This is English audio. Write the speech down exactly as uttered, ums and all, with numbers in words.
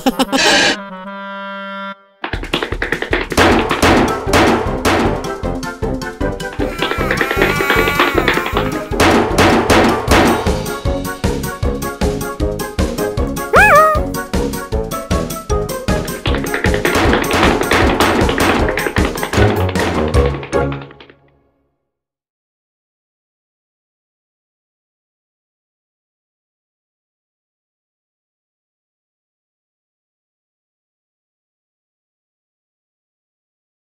Ha ha ha!